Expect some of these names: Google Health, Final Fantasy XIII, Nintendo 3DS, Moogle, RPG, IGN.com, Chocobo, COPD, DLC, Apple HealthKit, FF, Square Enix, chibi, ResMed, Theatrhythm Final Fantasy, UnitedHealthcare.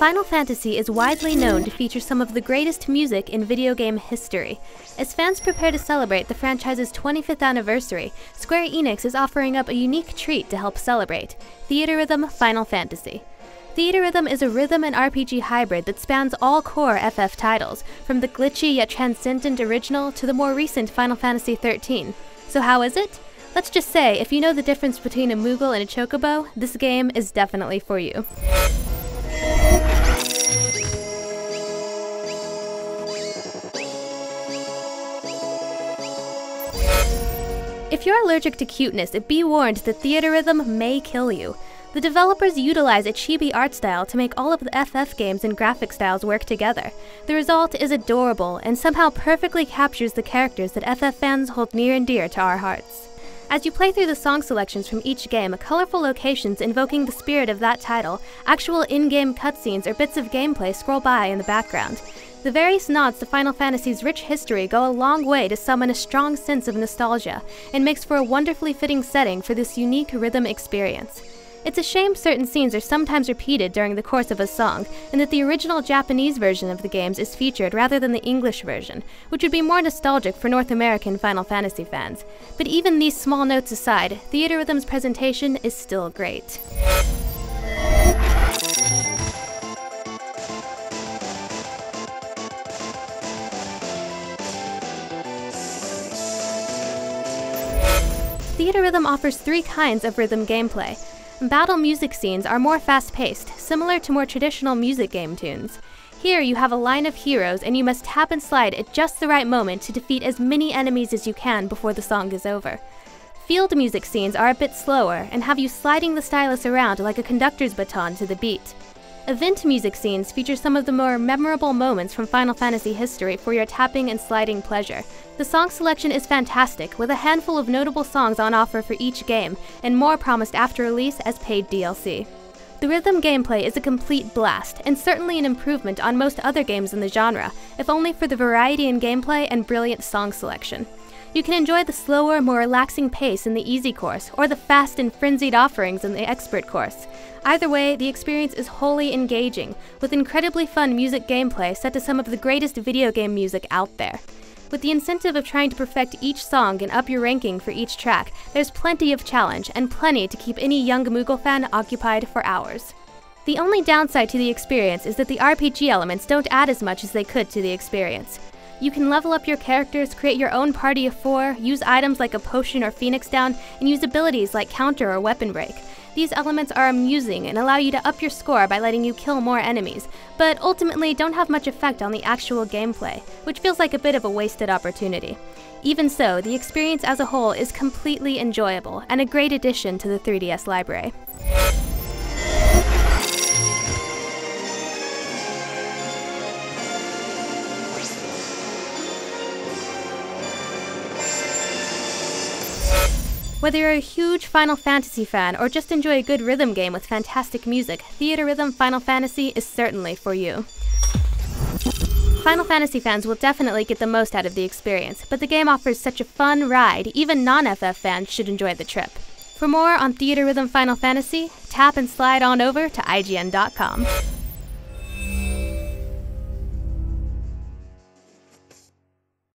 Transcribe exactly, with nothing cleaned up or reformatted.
Final Fantasy is widely known to feature some of the greatest music in video game history. As fans prepare to celebrate the franchise's twenty-fifth anniversary, Square Enix is offering up a unique treat to help celebrate: Theatrhythm Final Fantasy. Theatrhythm is a rhythm and R P G hybrid that spans all core F F titles, from the glitchy yet transcendent original to the more recent Final Fantasy thirteen. So how is it? Let's just say, if you know the difference between a Moogle and a Chocobo, this game is definitely for you. If you're allergic to cuteness, be warned that Theatrhythm may kill you. The developers utilize a chibi art style to make all of the F F games and graphic styles work together. The result is adorable and somehow perfectly captures the characters that F F fans hold near and dear to our hearts. As you play through the song selections from each game, colorful locations invoking the spirit of that title, actual in-game cutscenes or bits of gameplay scroll by in the background. The various nods to Final Fantasy's rich history go a long way to summon a strong sense of nostalgia, and makes for a wonderfully fitting setting for this unique rhythm experience. It's a shame certain scenes are sometimes repeated during the course of a song, and that the original Japanese version of the games is featured rather than the English version, which would be more nostalgic for North American Final Fantasy fans. But even these small notes aside, Theatrhythm's presentation is still great. Theatrhythm offers three kinds of rhythm gameplay. Battle music scenes are more fast-paced, similar to more traditional music game tunes. Here you have a line of heroes and you must tap and slide at just the right moment to defeat as many enemies as you can before the song is over. Field music scenes are a bit slower and have you sliding the stylus around like a conductor's baton to the beat. Event music scenes feature some of the more memorable moments from Final Fantasy history for your tapping and sliding pleasure. The song selection is fantastic, with a handful of notable songs on offer for each game, and more promised after release as paid D L C. The rhythm gameplay is a complete blast, and certainly an improvement on most other games in the genre, if only for the variety in gameplay and brilliant song selection. You can enjoy the slower, more relaxing pace in the easy course, or the fast and frenzied offerings in the expert course. Either way, the experience is wholly engaging, with incredibly fun music gameplay set to some of the greatest video game music out there. With the incentive of trying to perfect each song and up your ranking for each track, there's plenty of challenge, and plenty to keep any young Moogle fan occupied for hours. The only downside to the experience is that the R P G elements don't add as much as they could to the experience. You can level up your characters, create your own party of four, use items like a potion or phoenix down, and use abilities like counter or weapon break. These elements are amusing and allow you to up your score by letting you kill more enemies, but ultimately don't have much effect on the actual gameplay, which feels like a bit of a wasted opportunity. Even so, the experience as a whole is completely enjoyable and a great addition to the three D S library. Whether you're a huge Final Fantasy fan or just enjoy a good rhythm game with fantastic music, Theatrhythm Final Fantasy is certainly for you. Final Fantasy fans will definitely get the most out of the experience, but the game offers such a fun ride, even non-F F fans should enjoy the trip. For more on Theatrhythm Final Fantasy, tap and slide on over to I G N dot com.